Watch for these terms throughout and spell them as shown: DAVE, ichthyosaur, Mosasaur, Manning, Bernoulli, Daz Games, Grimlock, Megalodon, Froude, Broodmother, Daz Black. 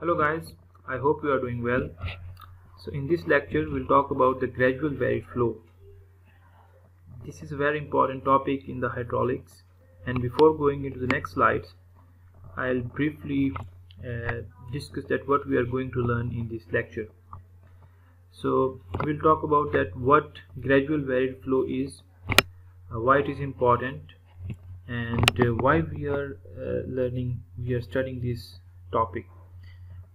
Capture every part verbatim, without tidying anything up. Hello guys, I hope you are doing well. So in this lecture we'll talk about the gradual varied flow. This is a very important topic in the hydraulics, and before going into the next slides I'll briefly uh, discuss that what we are going to learn in this lecture. So we'll talk about that what gradual varied flow is, uh, why it is important, and uh, why we are uh, learning, we are studying this topic.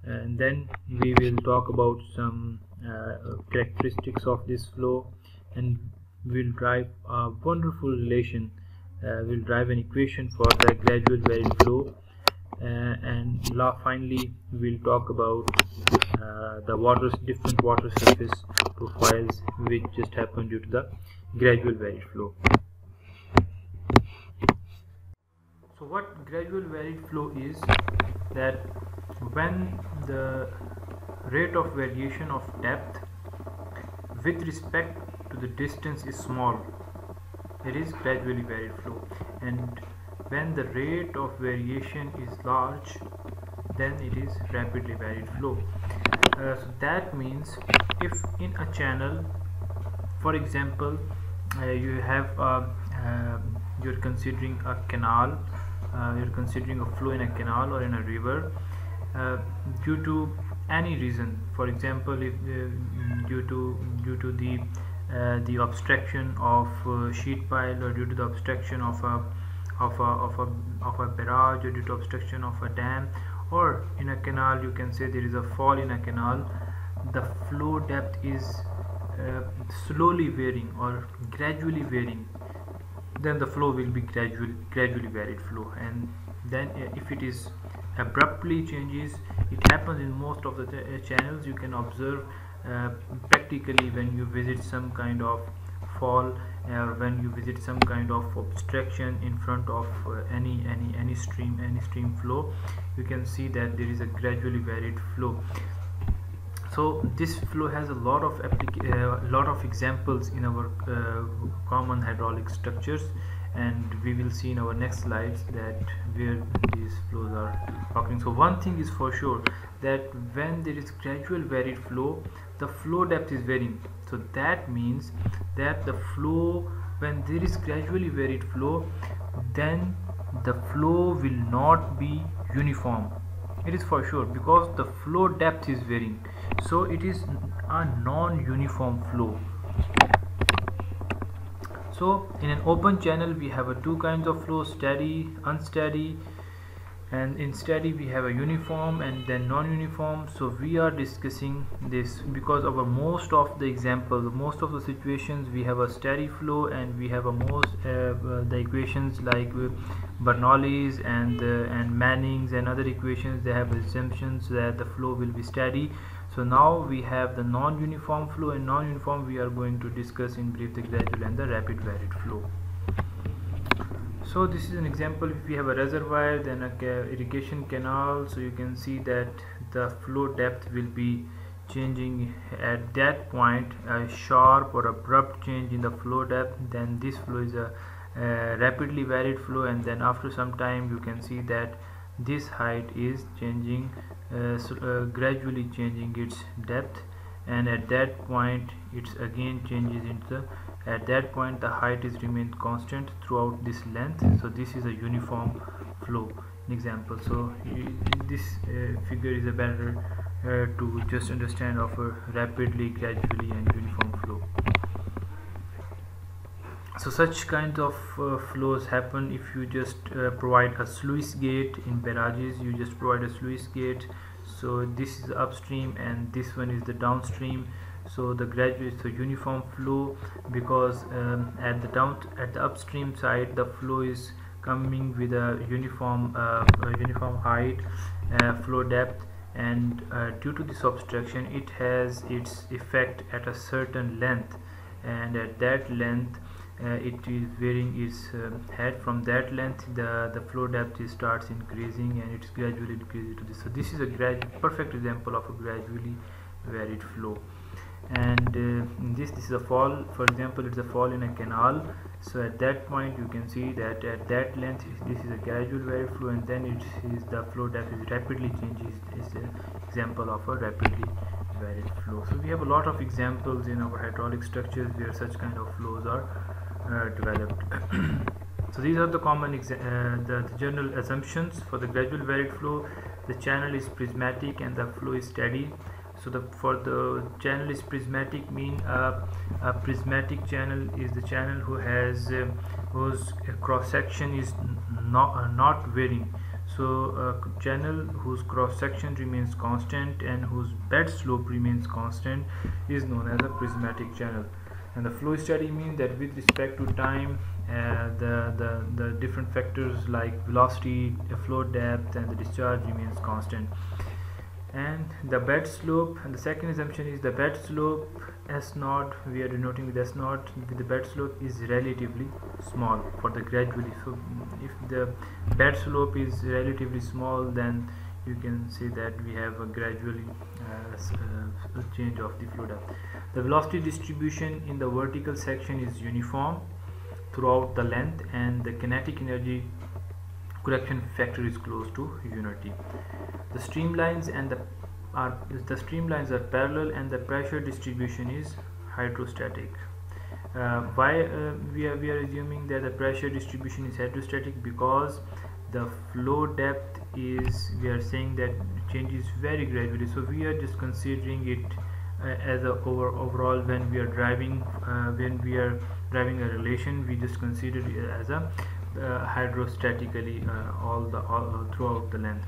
And then we will talk about some uh, characteristics of this flow, and we'll drive a wonderful relation, uh, we'll drive an equation for the gradual varied flow, uh, and finally we'll talk about uh, the water's different water surface profiles which just happen due to the gradual varied flow. So what gradual varied flow is, that when the rate of variation of depth with respect to the distance is small, it is gradually varied flow, and when the rate of variation is large, then it is rapidly varied flow. Uh, so that means if in a channel, for example, uh, you have a, uh, you're considering a canal, uh, you're considering a flow in a canal or in a river. Uh, due to any reason, for example, if uh, due to due to the uh, the obstruction of uh, sheet pile, or due to the obstruction of a of a of a of a barrage, or due to obstruction of a dam, or in a canal, you can say there is a fall in a canal, the flow depth is uh, slowly varying or gradually varying, then the flow will be gradual gradually varied flow. And then uh, if it is abruptly changes, it happens in most of the ch channels. You can observe uh, practically when you visit some kind of fall, or uh, when you visit some kind of obstruction in front of uh, any any any stream any stream flow, you can see that there is a gradually varied flow. So this flow has a lot of applica uh, lot of examples in our uh, common hydraulic structures, and we will see in our next slides that where these flows are occurring. So one thing is for sure, that when there is gradual varied flow, the flow depth is varying. So that means that the flow, when there is gradually varied flow, then the flow will not be uniform. It is for sure, because the flow depth is varying. So it is a non-uniform flow. So in an open channel we have a two kinds of flow, steady, unsteady, and in steady we have a uniform and then non-uniform. So we are discussing this because of our most of the examples, most of the situations we have a steady flow, and we have a most uh, the equations like Bernoulli's and uh, and Manning's and other equations, they have assumptions that the flow will be steady. So now we have the non-uniform flow, and non-uniform we are going to discuss in brief the gradual and the rapid varied flow. So this is an example. If we have a reservoir, then a irrigation canal, so you can see that the flow depth will be changing at that point, a sharp or abrupt change in the flow depth, then this flow is a uh, rapidly varied flow, and then after some time you can see that this height is changing, Uh, so, uh, gradually changing its depth, and at that point it's again changes into the, at that point the height is remained constant throughout this length. So this is a uniform flow example. So you, this uh, figure is a better uh, to just understand of a rapidly, gradually and uniform flow. So such kinds of uh, flows happen if you just uh, provide a sluice gate in barrages. You just provide a sluice gate. So this is upstream and this one is the downstream. So the gradual, so uniform flow, because um, at the down at the upstream side the flow is coming with a uniform uh, a uniform height, uh, flow depth, and uh, due to this obstruction it has its effect at a certain length, and at that length Uh, it is varying its uh, head. From that length the the flow depth is starts increasing, and it's gradually increasing to this. So this is a grad perfect example of a gradually varied flow. and uh, in this this is a fall, for example, it's a fall in a canal. So at that point you can see that at that length this is a gradual wave flow, and then it is the flow depth is rapidly changes. Is an example of a rapidly varied flow. So we have a lot of examples in our hydraulic structures where such kind of flows are uh, developed. So these are the common exa uh, the, the general assumptions for the gradual varied flow. The channel is prismatic and the flow is steady. So the for the channel is prismatic mean uh, a prismatic channel is the channel who has uh, whose cross section is not uh, not varying. So a channel whose cross section remains constant and whose bed slope remains constant is known as a prismatic channel. And the flow steady means that with respect to time, uh, the, the, the different factors like velocity, flow depth and the discharge remains constant. And the bed slope, and the second assumption is the bed slope S zero, we are denoting with S zero, the bed slope is relatively small for the gradually. So if the bed slope is relatively small, then you can see that we have a gradually uh, uh, change of the flow depth. The velocity distribution in the vertical section is uniform throughout the length, and the kinetic energy correction factor is close to unity. The streamlines and the are the streamlines are parallel, and the pressure distribution is hydrostatic. Uh, why uh, we are we are assuming that the pressure distribution is hydrostatic? Because the flow depth is, we are saying that changes very gradually. So we are just considering it uh, as a over overall when we are driving uh, when we are driving a relation, we just consider it as a uh, hydrostatically uh, all the all, uh, throughout the length.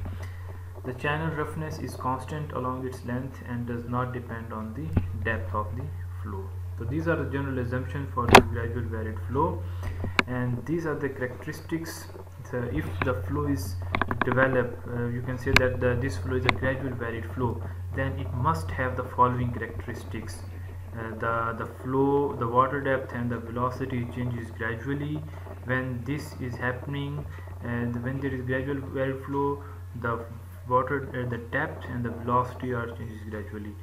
The channel roughness is constant along its length and does not depend on the depth of the flow. So these are the general assumptions for the gradual varied flow, and these are the characteristics. So if the flow is developed, uh, you can say that the, this flow is a gradual varied flow, then it must have the following characteristics. Uh, the, the flow, the water depth and the velocity changes gradually. When this is happening, and when there is gradual varied flow, the water uh, the depth and the velocity are changes gradually.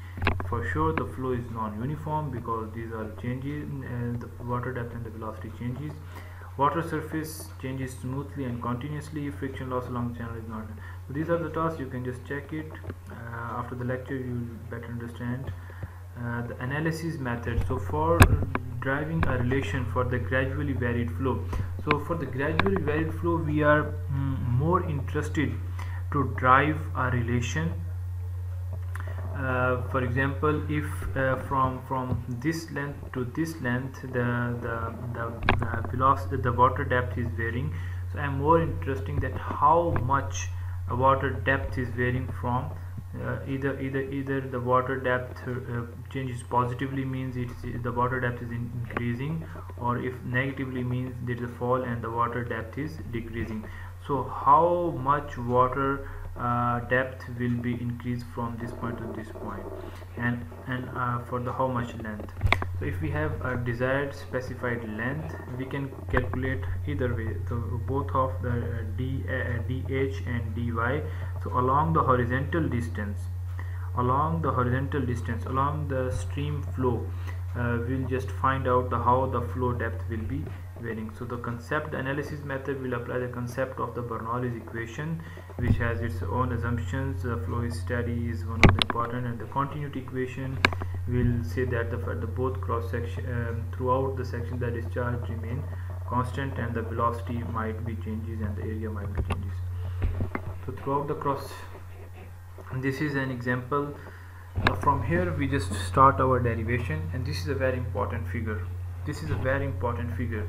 For sure the flow is non-uniform because these are changes, uh, the water depth and the velocity changes. Water surface changes smoothly and continuously. Friction loss along the channel is not. So these are the tasks, you can just check it. Uh, after the lecture you will better understand uh, the analysis method. So for driving a relation for the gradually varied flow, so for the gradually varied flow we are mm, more interested to drive a relation. Uh, for example, if uh, from from this length to this length the the the, the velocity, the water depth is varying, so I'm more interested that how much uh, water depth is varying from uh, either either either the water depth uh, changes positively means it's the water depth is in increasing, or if negatively means there's a fall and the water depth is decreasing. So how much water uh, depth will be increased from this point to this point, and and uh, for the how much length. So if we have a desired specified length, we can calculate either way, so both of the d uh, dh and dy. So along the horizontal distance, along the horizontal distance along the stream flow, uh, we'll just find out the how the flow depth will be varying. So the concept the analysis method will apply the concept of the Bernoulli's equation, which has its own assumptions. The flow is steady is one of the important, and the continuity equation will say that the, the both cross section um, throughout the section the discharge remain constant and the velocity might be changes and the area might be changes. So throughout the cross, and this is an example. Uh, from here we just start our derivation, and this is a very important figure. This is a very important figure.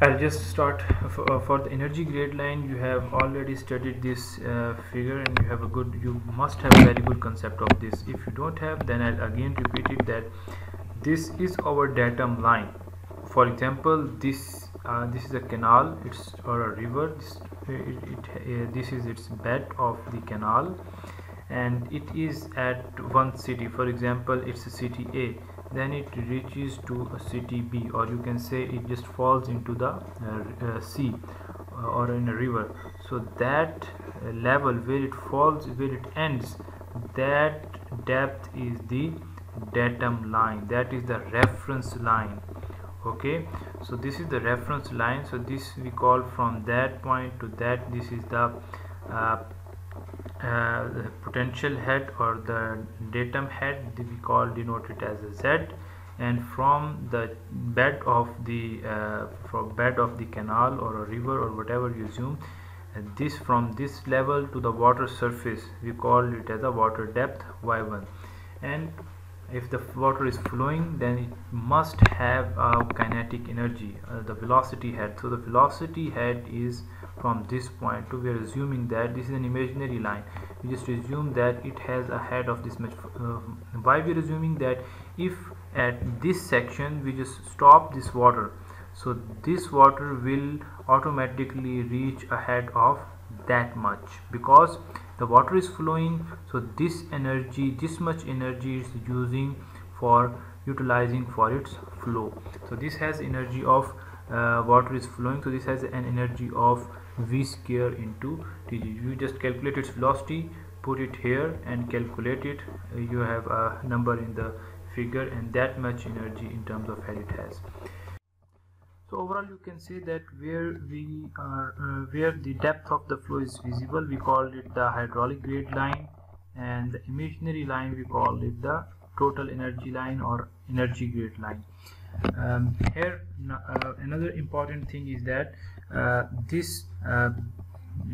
I'll just start for, uh, for the energy grade line. You have already studied this uh, figure, and you have a good, you must have a very good concept of this. If you don't have, then I'll again repeat it that this is our datum line. For example, this uh, this is a canal, it's or a river. This, it, it, uh, this is its bed of the canal, and it is at one city. For example, it's a city A. Then it reaches to a city B, or you can say it just falls into the uh, uh, sea uh, or in a river. So that uh, level where it falls, where it ends, that depth is the datum line, that is the reference line. Okay, so this is the reference line. So this we call from that point to that, this is the uh, uh, potential head or the datum head, we call, denote it as a Z. And from the bed of the uh, from bed of the canal or a river or whatever you assume, and this from this level to the water surface, we call it as a water depth Y one. And if the water is flowing, then it must have a kinetic energy, uh, the velocity head. So the velocity head is from this point to, we are assuming that this is an imaginary line, we just assume that it has a head of this much. Uh, why we are assuming that? If at this section we just stop this water, so this water will automatically reach a head of that much, because the water is flowing. So this energy, this much energy is using for utilizing for its flow. So this has energy of uh, water is flowing, so this has an energy of v square into tg. You just calculate its velocity, put it here and calculate it, you have a number in the figure, and that much energy in terms of head it has. So overall you can say that where we are uh, where the depth of the flow is visible, we call it the hydraulic grade line, and the imaginary line we call it the total energy line or energy grade line. Um, here uh, another important thing is that uh, this uh,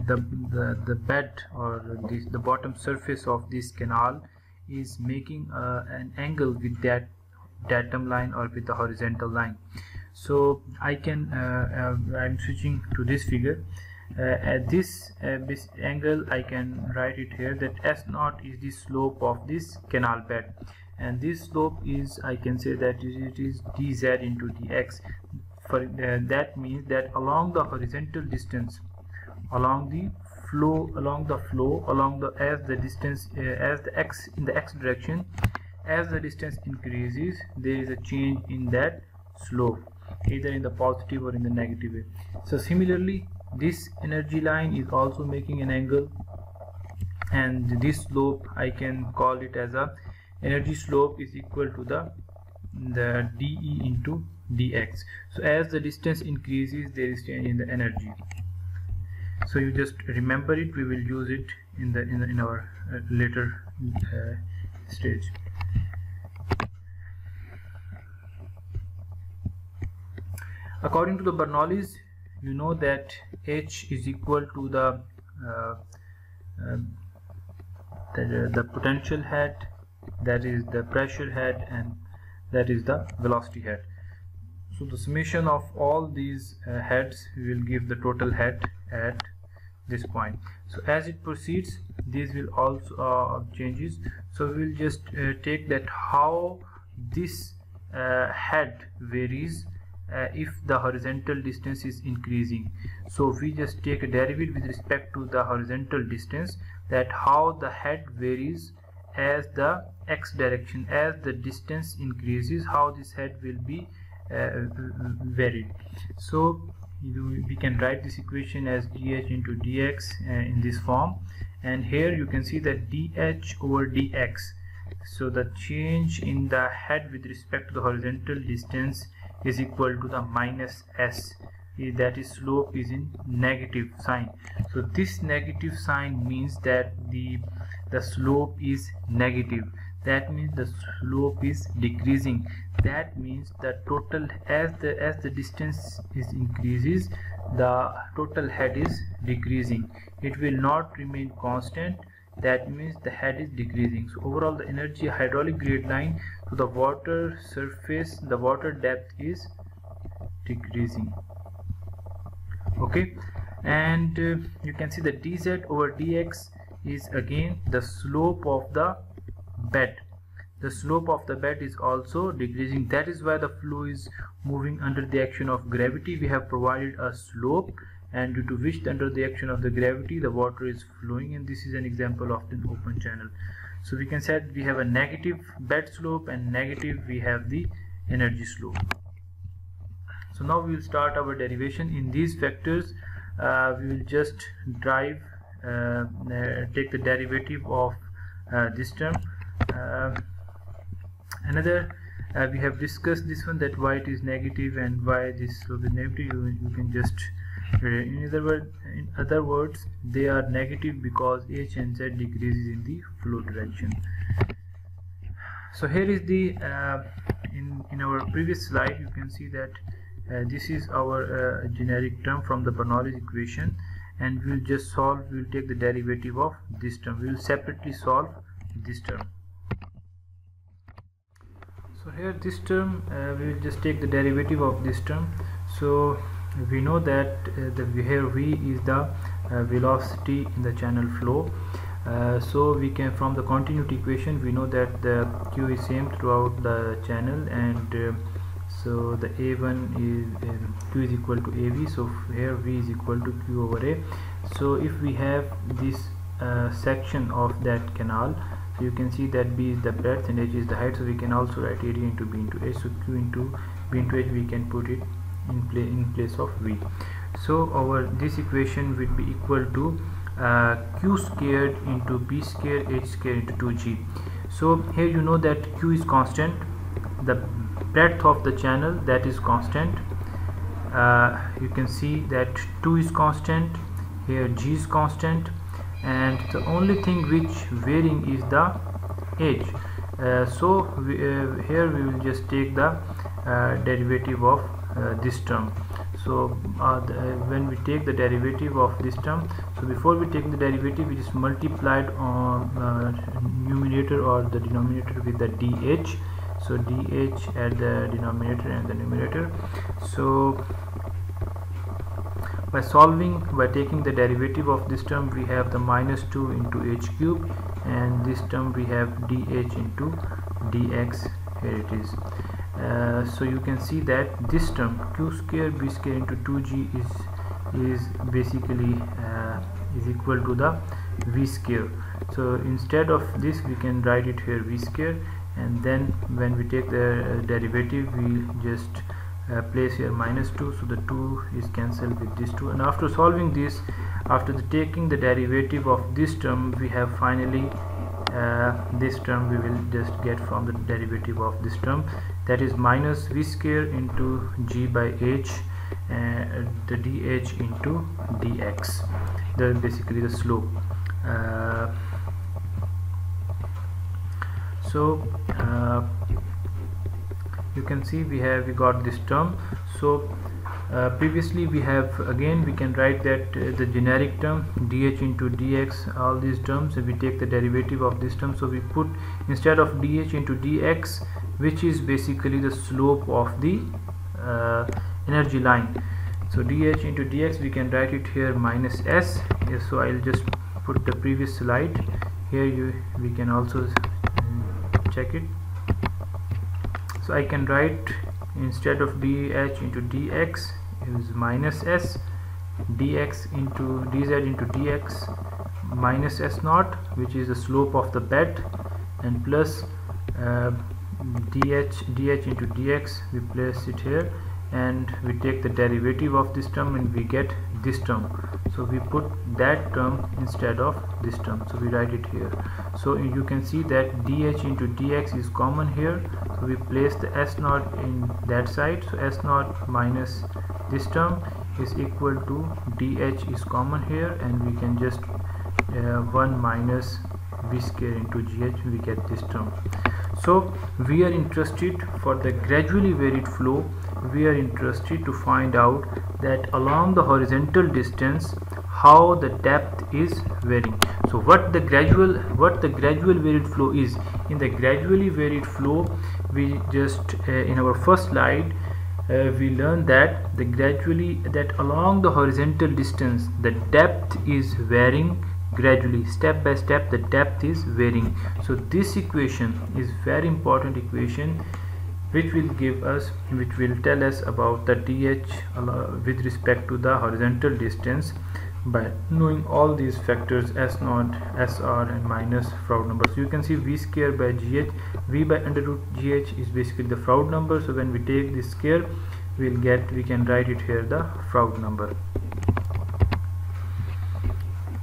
the, the the bed or this, the bottom surface of this canal is making uh, an angle with that datum line or with the horizontal line. So I can uh, uh, I'm switching to this figure. Uh, at this uh, this angle I can write it here that S zero is the slope of this canal bed, and this slope is, I can say that it is dz into dx. For uh, that means that along the horizontal distance, along the flow, along the flow, along the as the distance uh, as the x in the x direction, as the distance increases, there is a change in that slope, either in the positive or in the negative way. So similarly, this energy line is also making an angle, and this slope I can call it as a energy slope is equal to the the dE into dx. So as the distance increases, there is change in the energy. So you just remember it, we will use it in the in, the, in our uh, later uh, stage. According to the Bernoulli's, you know that h is equal to the uh, uh, the, the potential head, that is the pressure head, and that is the velocity head. So the summation of all these uh, heads will give the total head at this point. So as it proceeds, this will also uh, changes. So we will just uh, take that how this uh, head varies uh, if the horizontal distance is increasing. So we just take a derivative with respect to the horizontal distance, that how the head varies as the x direction, as the distance increases, how this head will be uh, varied. So we can write this equation as dH into dx uh, in this form, and here you can see that dH over dx. So the change in the head with respect to the horizontal distance is equal to the minus s, that is slope is in negative sign. So this negative sign means that the the slope is negative, that means the slope is decreasing. That means the total, as the as the distance is increases, the total head is decreasing, it will not remain constant. That means the head is decreasing. So overall the energy hydraulic grade line to the water surface, the water depth is decreasing. Okay, and uh, you can see the dz over dx is again the slope of the bed. The slope of the bed is also decreasing, that is why the flow is moving under the action of gravity. We have provided a slope, and due to which under the action of the gravity the water is flowing, and this is an example of an open channel. So we can say we have a negative bed slope, and negative we have the energy slope. So now we will start our derivation in these vectors. Uh, we will just drive uh, uh, take the derivative of uh, this term. Uh, another uh, we have discussed this one, that why it is negative and why this will be negative. You, you can just uh, in other word in other words they are negative because H and Z decreases in the flow direction. So here is the uh, in in our previous slide you can see that uh, this is our uh, generic term from the Bernoulli's equation, and we will just solve, we will take the derivative of this term, we will separately solve this term. So here this term uh, we will just take the derivative of this term. So we know that uh, the here v is the uh, velocity in the channel flow. Uh, so we can, from the continuity equation, we know that the q is same throughout the channel, and uh, so the a one is um, q is equal to a v, so here v is equal to q over a. So if we have this uh, section of that canal, so you can see that b is the breadth and h is the height, so we can also write area into b into h, so q into b into h, we can put it in play in place of v. So our this equation will be equal to uh, q squared into b squared h squared into two g. So here you know that q is constant, the breadth of the channel that is constant, uh, you can see that two is constant, here g is constant, and the only thing which varying is the h. Uh, so we, uh, here we will just take the uh, derivative of uh, this term. So uh, the, when we take the derivative of this term, so before we take the derivative, we just multiplied on uh, numerator or the denominator with the dh. So dh at the denominator and the numerator. So by solving, by taking the derivative of this term, we have the minus two into h cube, and this term we have dh into dx, here it is. Uh, so you can see that this term q square b square into two g is is basically uh, is equal to the v square. So instead of this we can write it here v square, and then when we take the uh, derivative we just uh, place here minus two, so the two is cancelled with this two, and after solving this, after the taking the derivative of this term, we have finally uh, this term we will just get from the derivative of this term, that is minus v square into g by h, and uh, the dh into dx, the basically the slope. uh, So uh, you can see we have we got this term. So uh, previously we have, again we can write that uh, the generic term dh into dx, all these terms, if we take the derivative of this term, so we put instead of dh into dx, which is basically the slope of the uh, energy line. So dh into dx we can write it here minus s. Yes, so I'll just put the previous slide here. You we can also check it. So I can write instead of dh into dx is minus s, dx into dz into dx minus s naught, which is the slope of the bed, and plus uh, dh dh into dx, we place it here and we take the derivative of this term and we get this term. So we put that term instead of this term, so we write it here. So you can see that dh into dx is common here, so we place the s naught in that side, so s naught minus this term is equal to dh is common here, and we can just uh, one minus v square into gh, we get this term. So we are interested for the gradually varied flow, we are interested to find out that along the horizontal distance how the depth is varying. So what the gradual what the gradual varied flow is, in the gradually varied flow we just uh, in our first slide uh, we learned that the gradually that along the horizontal distance the depth is varying gradually, step by step the depth is varying. So this equation is very important equation, which will give us, which will tell us about the dh with respect to the horizontal distance. By knowing all these factors s naught, sr, and minus Froude number, so you can see v square by gh, v by under root gh is basically the Froude number. So when we take this square, we'll get, we can write it here the Froude number.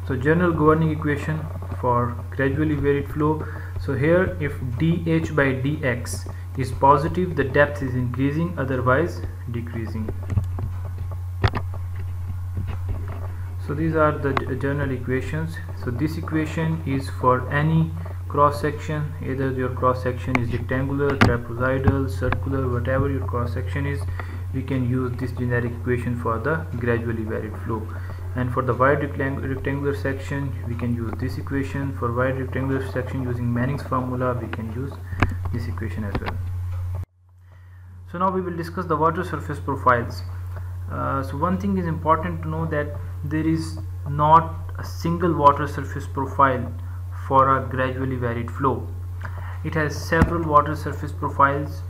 So general governing equation for gradually varied flow. So here if dH by dx is positive, the depth is increasing, otherwise decreasing. So these are the general equations. So this equation is for any cross section, either your cross section is rectangular, trapezoidal, circular, whatever your cross section is, we can use this generic equation for the gradually varied flow. And for the wide rectangular section, we can use this equation. For wide rectangular section using Manning's formula, we can use this equation as well. So now we will discuss the water surface profiles. Uh, so one thing is important to know, that there is not a single water surface profile for a gradually varied flow. It has several water surface profiles.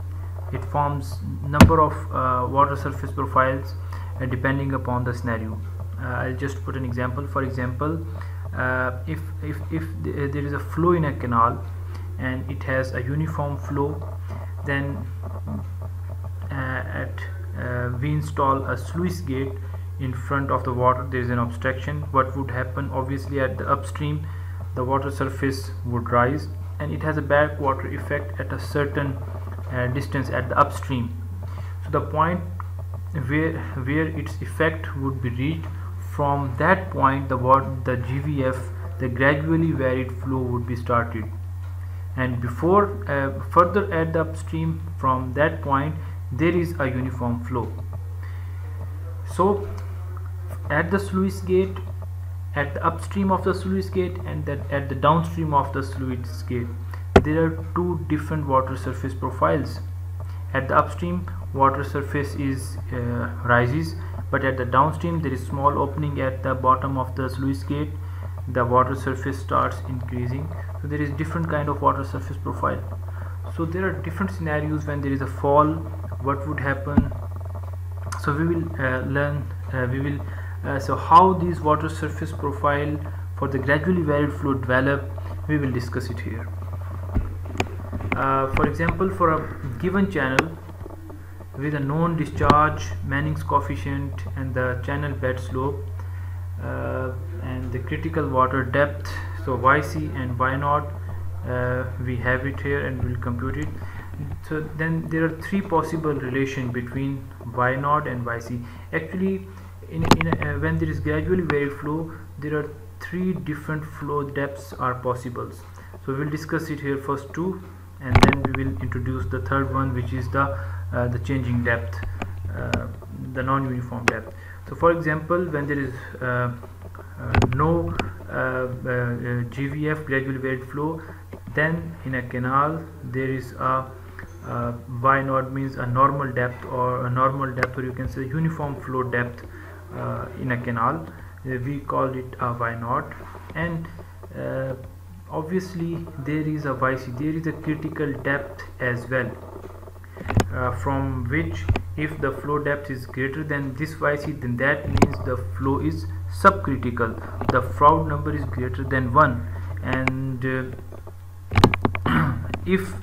It forms number of uh, water surface profiles uh, depending upon the scenario. Uh, I'll just put an example. For example, uh, if, if, if there is a flow in a canal and it has a uniform flow, then uh, at uh, we install a sluice gate in front of the water. There is an obstruction. What would happen? Obviously at the upstream the water surface would rise, and it has a backwater effect at a certain uh, distance at the upstream. So the point where where its effect would be reached, from that point the water, the G V F, the gradually varied flow would be started. And before uh, further at the upstream from that point there is a uniform flow. So at the sluice gate, at the upstream of the sluice gate, and that at the downstream of the sluice gate, there are two different water surface profiles. At the upstream, water surface is uh, rises, but at the downstream there is small opening at the bottom of the sluice gate, the water surface starts increasing. So there is different kind of water surface profile. So there are different scenarios. When there is a fall, what would happen? So we will uh, learn uh, we will uh, so how these water surface profile for the gradually varied flow develop, we will discuss it here. Uh, for example, for a given channel with a known discharge, Manning's coefficient, and the channel bed slope, uh, and the critical water depth, so Y C and Y zero, uh, we have it here and we'll compute it. So then there are three possible relations between Y zero and Y C. Actually, in, in a, uh, when there is gradually varied flow, there are three different flow depths are possible. So we'll discuss it here, first two, and then we will introduce the third one, which is the Uh, the changing depth, uh, the non-uniform depth. So for example, when there is uh, uh, no uh, uh, G V F, gradually varied flow, then in a canal there is a uh, Y zero means a normal depth, or a normal depth, or you can say uniform flow depth uh, in a canal. Uh, we call it a Y zero, and uh, obviously there is a Y C, there is a critical depth as well. Uh, from which if the flow depth is greater than this Y C, then that means the flow is subcritical. The Froude number is greater than one, and uh, if uh,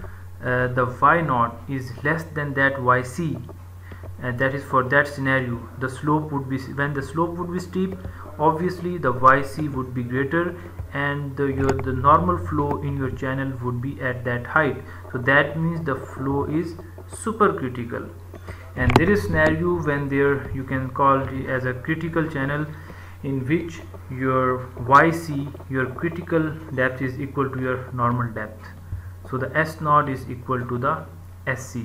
the Y zero is less than that Y C, and uh, that is for that scenario, the slope would be, when the slope would be steep, obviously the Y C would be greater, and the, your, the normal flow in your channel would be at that height. So that means the flow is supercritical. And there is scenario when there, you can call it as a critical channel, in which your Y C, your critical depth, is equal to your normal depth. So the S zero is equal to the S C.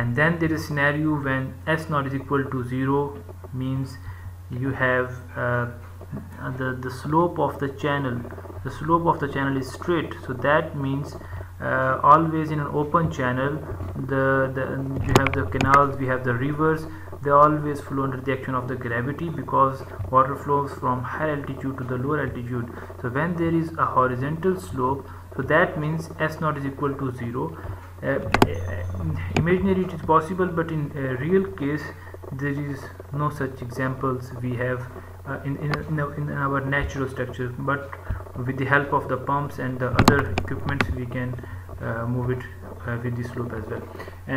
And then there is scenario when S zero is equal to zero, means you have uh, the, the slope of the channel, the slope of the channel is straight. So that means Uh, always in an open channel, the, the you have the canals, we have the rivers, they always flow under the action of the gravity, because water flows from high altitude to the lower altitude. So when there is a horizontal slope, so that means S zero is equal to zero. Uh, imaginary it is possible, but in a real case there is no such examples we have uh, in, in, in, in our natural structure, but with the help of the pumps and the other equipments we can uh, move it uh, with the slope as well.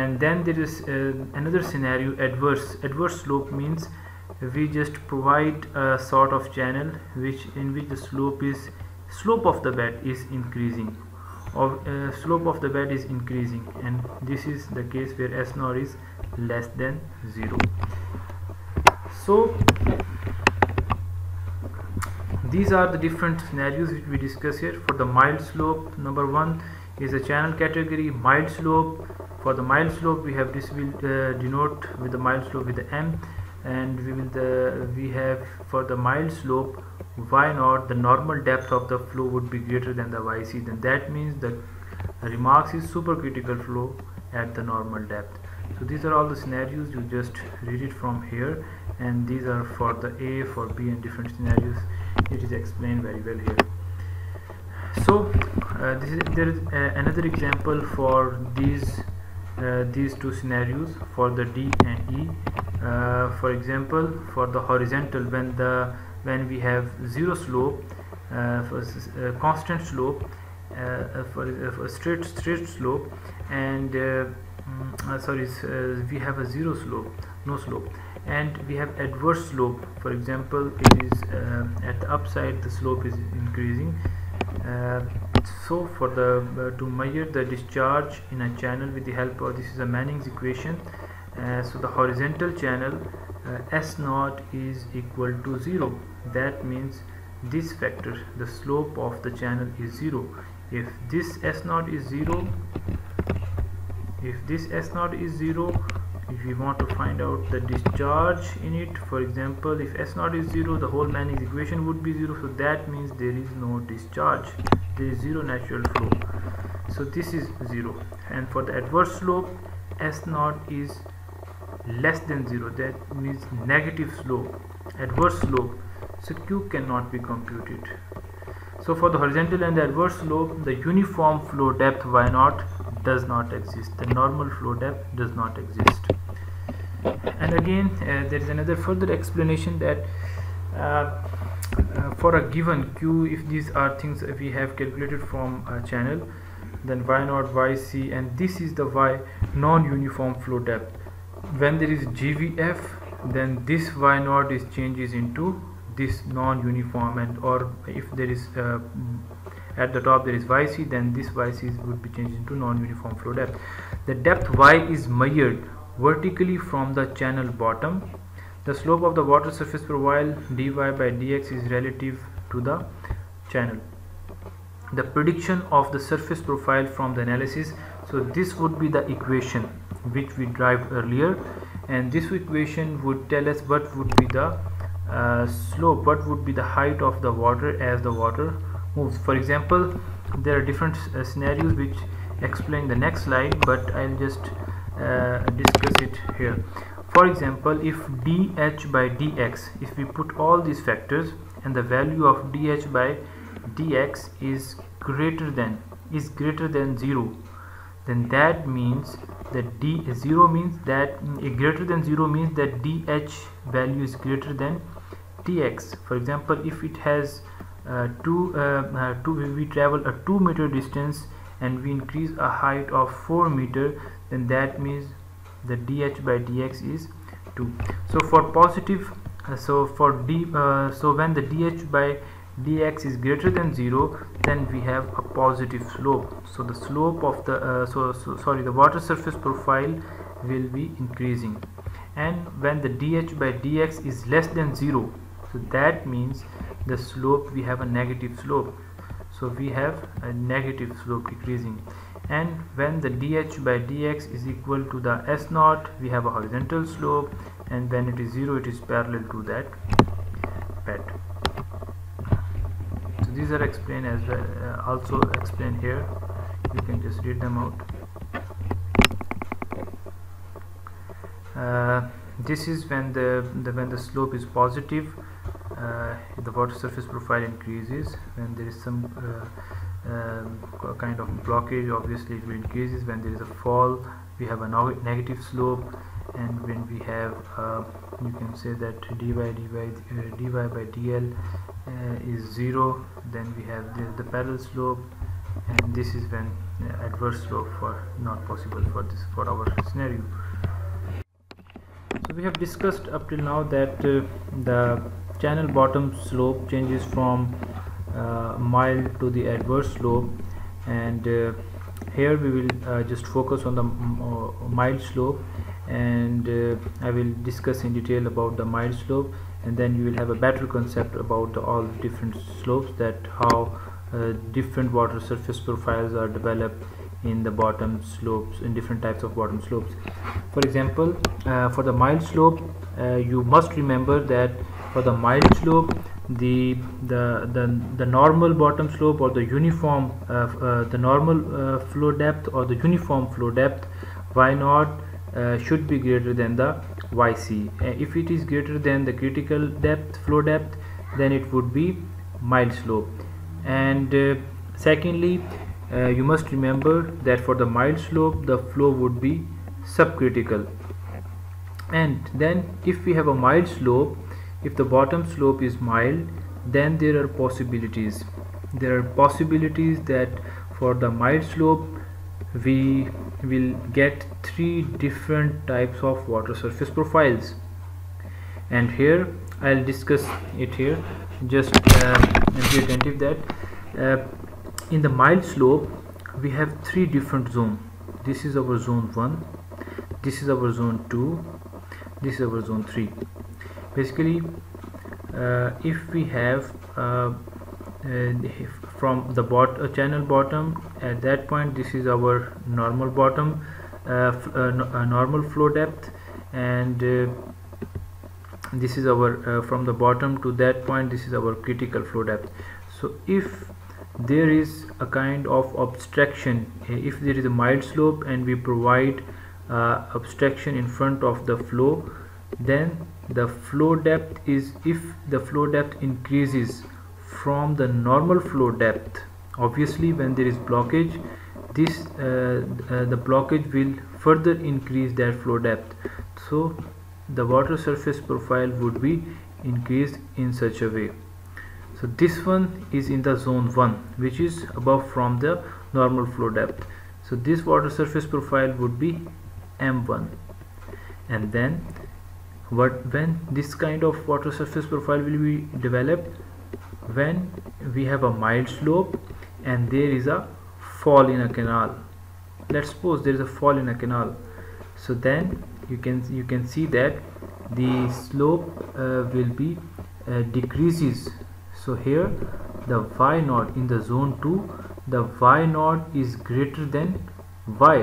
And then there is uh, another scenario, adverse adverse slope, means we just provide a sort of channel which in which the slope is slope of the bed is increasing. of uh, slope of the bed is increasing, and this is the case where S naught is less than zero. So these are the different scenarios which we discuss here. For the mild slope, number one is a channel category, mild slope. For the mild slope, we have this will uh, denote with the mild slope with the m, and we will the we have for the mild slope y naught, the normal depth of the flow would be greater than the Y C. Then that means the remarks is supercritical flow at the normal depth. So these are all the scenarios. You just read it from here, and these are for the A, for B, and different scenarios. It is explained very well here. So uh, this is, there is uh, another example for these uh, these two scenarios, for the D and E. Uh, for example, for the horizontal, when the when we have zero slope, uh, for uh, constant slope, uh, for, uh, for straight straight slope, and uh, uh, sorry, uh, we have a zero slope, no slope, and we have adverse slope. For example, it is uh, at the upside, the slope is increasing. Uh, so, for the uh, to measure the discharge in a channel with the help of this is a Manning's equation. Uh, so the horizontal channel uh, S naught is equal to zero. That means this factor, the slope of the channel, is zero. If this S naught is zero, if this S naught is zero, if we want to find out the discharge in it, for example, if S naught is zero, the whole Manning's equation would be zero. So that means there is no discharge. There is zero natural flow. So this is zero. And for the adverse slope, S naught is less than zero. That means negative slope, adverse slope. So Q cannot be computed. So for the horizontal and the adverse slope, the uniform flow depth Y naught does not exist. The normal flow depth does not exist. And again, uh, there is another further explanation that uh, uh, for a given Q, if these are things that we have calculated from a channel, then Y naught, Y C, and this is the Y non-uniform flow depth. When there is G V F, then this Y naught is changes into this non-uniform, and or if there is uh, at the top there is Y C, then this Y C would be changed into non-uniform flow depth. The depth Y is measured vertically from the channel bottom. The slope of the water surface profile dy by dx is relative to the channel. The prediction of the surface profile from the analysis. So this would be the equation which we derived earlier, and this equation would tell us what would be the uh, slope, what would be the height of the water as the water moves. For example, there are different uh, scenarios which explain the next slide, but I'll just uh, discuss it here. For example, if dH by dx, if we put all these factors and the value of dH by dx is greater than is greater than zero, then that means that d zero means that uh, greater than zero means that dH value is greater than dx. For example, if it has uh, two, uh, uh, two we travel a two meter distance and we increase a height of four meter, then that means the dH by dx is two. So for positive uh, so for d uh, so when the dH by dx is greater than zero, then we have a positive slope. So the slope of the uh, so, so sorry the water surface profile will be increasing. And when the dH by dx is less than zero, so that means the slope, we have a negative slope. So we have a negative slope decreasing. And when the dH by dx is equal to the S naught, we have a horizontal slope, and when it is zero, it is parallel to that pad. These are explained as well, uh, also explained here. You can just read them out. Uh, this is when the, the when the slope is positive, uh, the water surface profile increases. When there is some uh, uh, kind of blockage, obviously it will increases. When there is a fall, we have a no negative slope, and when we have, uh, you can say that dy by dy, uh, dy by dl Uh, is zero, then we have the, the parallel slope, and this is when uh, adverse slope for not possible for this for our scenario. So we have discussed up till now that uh, the channel bottom slope changes from uh, mild to the adverse slope, and uh, here we will uh, just focus on the mild slope, and uh, I will discuss in detail about the mild slope, and then you will have a better concept about the, all the different slopes, that how uh, different water surface profiles are developed in the bottom slopes, in different types of bottom slopes. For example, uh, for the mild slope, uh, you must remember that for the mild slope, the the the, the normal bottom slope, or the uniform uh, uh, the normal uh, flow depth, or the uniform flow depth Y naught uh, should be greater than the Y C. Uh, if it is greater than the critical depth, flow depth, then it would be mild slope. And uh, secondly, Uh, you must remember that for the mild slope, the flow would be subcritical. And then if we have a mild slope, if the bottom slope is mild, then there are possibilities there are possibilities that for the mild slope we will get three different types of water surface profiles. And here I'll discuss it here. Just uh, be attentive that uh, in the mild slope we have three different zones. This is our zone one, this is our zone two, this is our zone three. Basically, uh, if we have uh, if from the bot uh, channel bottom, at that point this is our normal bottom uh, uh, no, uh, normal flow depth, and uh, this is our uh, from the bottom to that point this is our critical flow depth. So if there is a kind of obstruction, if there is a mild slope and we provide uh, obstruction in front of the flow, then the flow depth is, if the flow depth increases from the normal flow depth, obviously when there is blockage, this uh, uh, the blockage will further increase that flow depth, so the water surface profile would be increased in such a way. So this one is in the zone one, which is above from the normal flow depth. So this water surface profile would be M one. And then what when this kind of water surface profile will be developed? When we have a mild slope and there is a fall in a canal. Let's suppose there is a fall in a canal. So then you can you can see that the slope uh, will be uh, decreases. So here the Y naught in the zone two, the Y naught is greater than Y.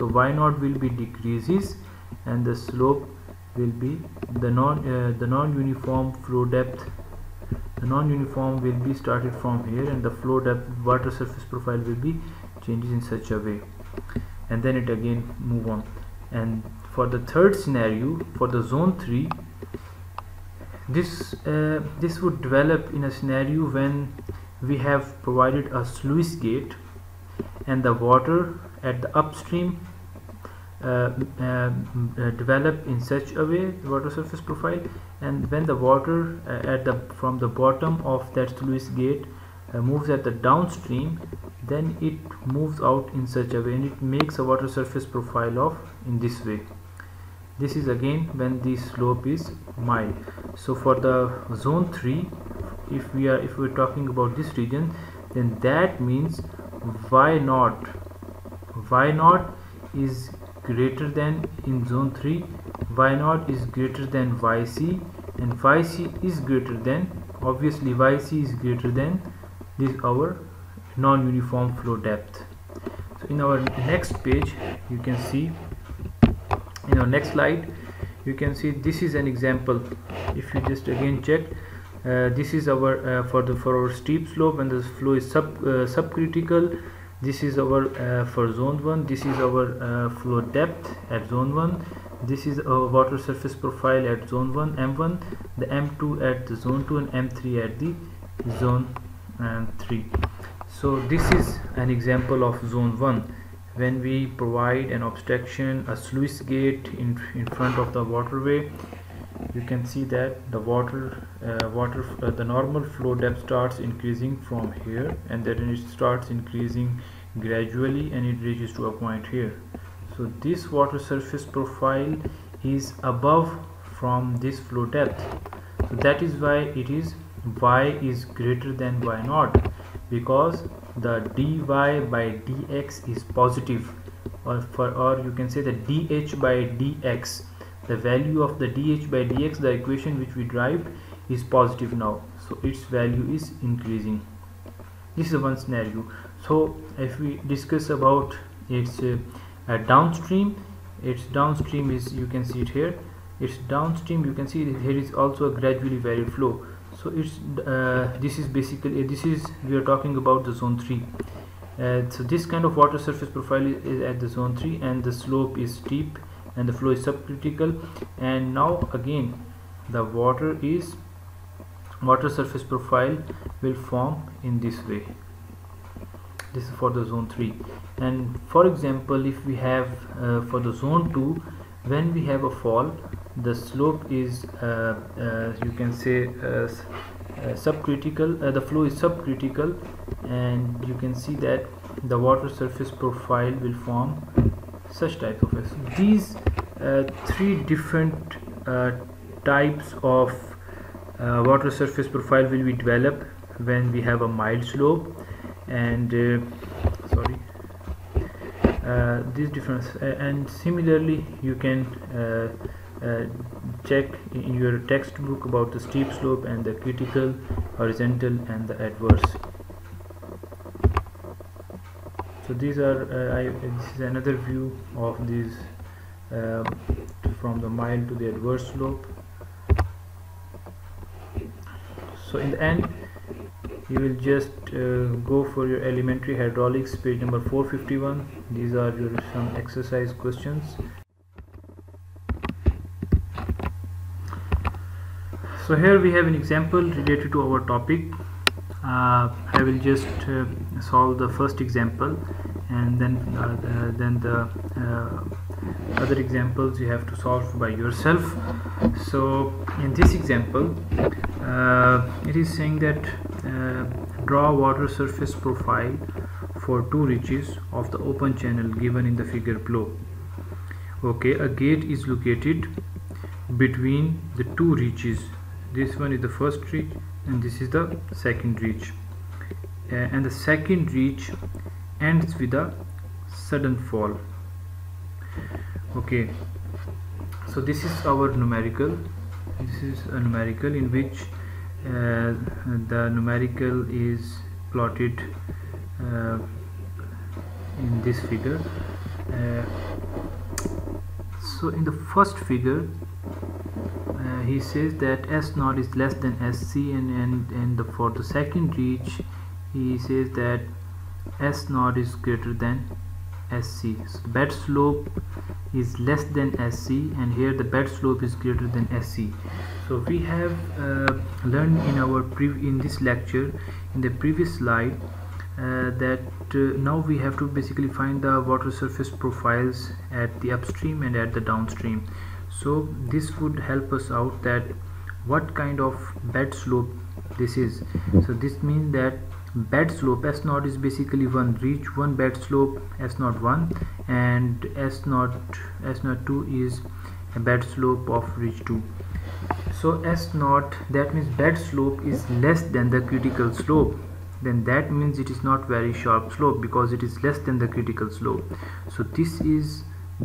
So Y naught will be decreases, and the slope will be the non uh, the non-uniform flow depth. The non-uniform will be started from here, and the flow depth water surface profile will be changes in such a way, and then it again move on. And for the third scenario, for the zone three. This uh, this would develop in a scenario when we have provided a sluice gate, and the water at the upstream uh, uh, develop in such a way, the water surface profile, and when the water uh, at the from the bottom of that sluice gate uh, moves at the downstream, then it moves out in such a way, and it makes a water surface profile of in this way. This is again when the slope is mild. So for the zone three, if we are if we're talking about this region, then that means y naught y naught is greater than, in zone three, y naught is greater than yc, and yc is greater than, obviously yc is greater than this our non-uniform flow depth. So in our next page you can see, in our next slide you can see, this is an example. If you just again check, uh, this is our uh, for the for our steep slope when the flow is sub uh, subcritical. This is our uh, for zone one, this is our uh, flow depth at zone one, this is our water surface profile at zone one, M one, the M two at the zone two, and M three at the zone three. So this is an example of zone one, when we provide an obstruction, a sluice gate in, in front of the waterway. You can see that the water uh, water uh, the normal flow depth starts increasing from here, and then it starts increasing gradually, and it reaches to a point here. So this water surface profile is above from this flow depth, so that is why it is y is greater than y naught, because the dy by dx is positive, or for or you can say the dh by dx, the value of the dh by dx, the equation which we derived, is positive now, so its value is increasing. This is one scenario. So if we discuss about its uh, uh, downstream, its downstream is, you can see it here, its downstream, you can see that here is also a gradually varied flow. So it's uh, this is basically uh, this is we are talking about the zone three. Uh, so this kind of water surface profile is, is at the zone three, and the slope is steep and the flow is subcritical. And now again the water is water surface profile will form in this way. This is for the zone three. And for example, if we have uh, for the zone two, when we have a fall, the slope is uh, uh, you can say uh, uh, subcritical, uh, the flow is subcritical, and you can see that the water surface profile will form such type of a. These uh, three different uh, types of uh, water surface profile will be developed when we have a mild slope, and uh, sorry uh, these difference uh, and similarly you can uh, Uh, check in your textbook about the steep slope and the critical, horizontal, and the adverse. So these are uh, I, this is another view of these uh, from the mild to the adverse slope. So in the end, you will just uh, go for your elementary hydraulics, page number four fifty-one. These are your some exercise questions. So here we have an example related to our topic. Uh, I will just uh, solve the first example, and then uh, uh, then the uh, other examples you have to solve by yourself. So in this example, uh, it is saying that uh, draw water surface profile for two ridges of the open channel given in the figure below. Okay, a gate is located between the two ridges. This one is the first ridge and this is the second ridge, uh, and the second ridge ends with a sudden fall. Okay, so this is our numerical. This is a numerical in which uh, the numerical is plotted uh, in this figure. Uh, so in the first figure, Uh, he says that S zero is less than S C, and, and, and the, for the second ridge he says that S zero is greater than S C. So the bed slope is less than S C, and here the bed slope is greater than S C. So we have uh, learned in our pre in this lecture, in the previous slide, uh, that uh, now we have to basically find the water surface profiles at the upstream and at the downstream. So this would help us out that what kind of bed slope this is. So this means that bed slope S zero is basically one ridge, one bed slope S zero one, and S zero two is a bed slope of ridge two. So S zero, that means bed slope is less than the critical slope. Then that means it is not very sharp slope because it is less than the critical slope. So this is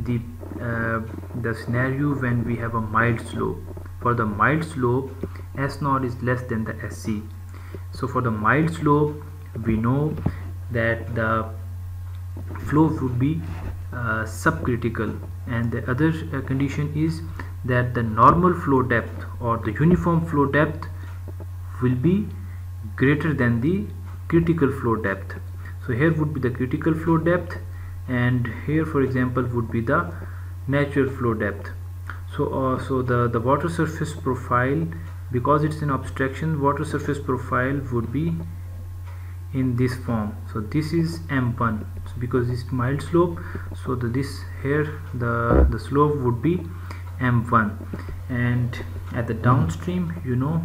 the uh, the scenario when we have a mild slope. For the mild slope, S zero is less than the S C. So for the mild slope, we know that the flow would be uh, subcritical, and the other uh, condition is that the normal flow depth or the uniform flow depth will be greater than the critical flow depth. So here would be the critical flow depth, and here for example would be the natural flow depth. So uh, so the the water surface profile, because it's an abstraction, water surface profile would be in this form. So this is M one, so because it's mild slope, so the this here the the slope would be M one. And at the downstream, you know,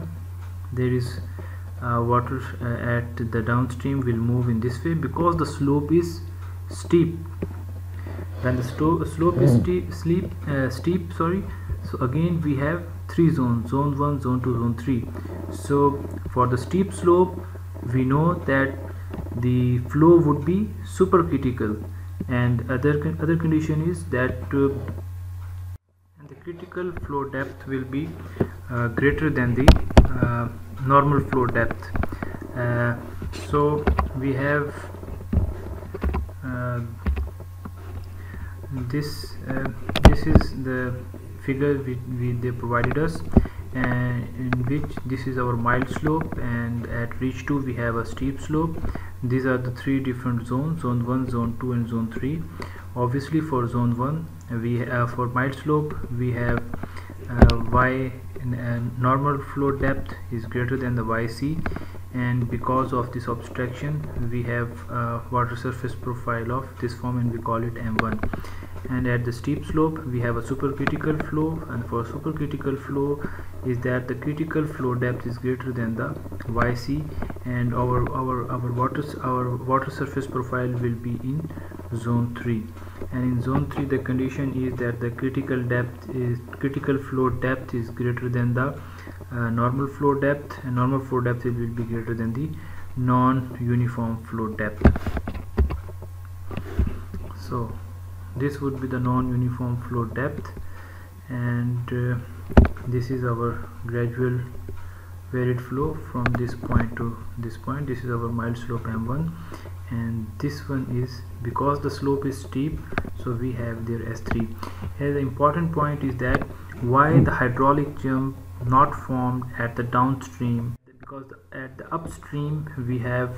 there is uh, water uh, at the downstream will move in this way because the slope is steep. Then the slope is steep, steep, uh, steep. Sorry. So again we have three zones: zone one, zone two, zone three. So for the steep slope, we know that the flow would be supercritical, and other other condition is that uh, and the critical flow depth will be uh, greater than the uh, normal flow depth. Uh, so we have uh, this uh, this is the figure which we, they provided us, and in which this is our mild slope, and at reach two we have a steep slope. These are the three different zones: zone one, zone two, and zone three. Obviously, for zone one, we uh, for mild slope we have uh, y and uh, normal flow depth is greater than the Y C, and because of this abstraction we have uh, water surface profile of this form, and we call it M one. And at the steep slope we have a supercritical flow, and for supercritical flow is that the critical flow depth is greater than the Y C, and our our our water our water surface profile will be in zone three. And in zone three the condition is that the critical depth is critical flow depth is greater than the uh, normal flow depth, and normal flow depth will be greater than the non-uniform flow depth. So this would be the non-uniform flow depth, and uh, this is our gradual varied flow from this point to this point. This is our mild slope M one, and this one is, because the slope is steep, so we have there S three. And the important point is that why the hydraulic jump not formed at the downstream, because at the upstream we have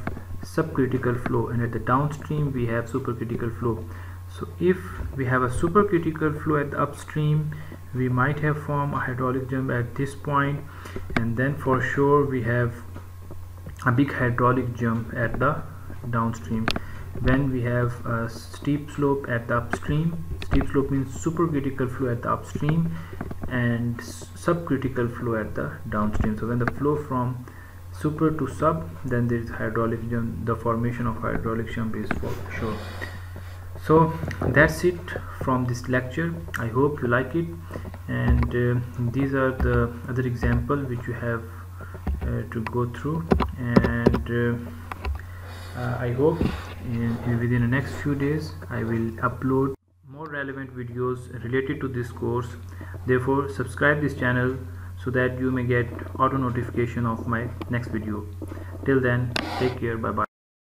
subcritical flow, and at the downstream we have supercritical flow. So if we have a supercritical flow at the upstream, we might have formed a hydraulic jump at this point, and then for sure we have a big hydraulic jump at the downstream. Then we have a steep slope at the upstream. Steep slope means supercritical flow at the upstream and subcritical flow at the downstream. So when the flow from super to sub, then there is hydraulic jump. The formation of hydraulic jump is for sure. So that's it from this lecture. I hope you like it, and uh, these are the other example which you have uh, to go through, and uh, uh, I hope in, in within the next few days I will upload more relevant videos related to this course. Therefore subscribe this channel so that you may get auto notification of my next video. Till then, take care, bye bye.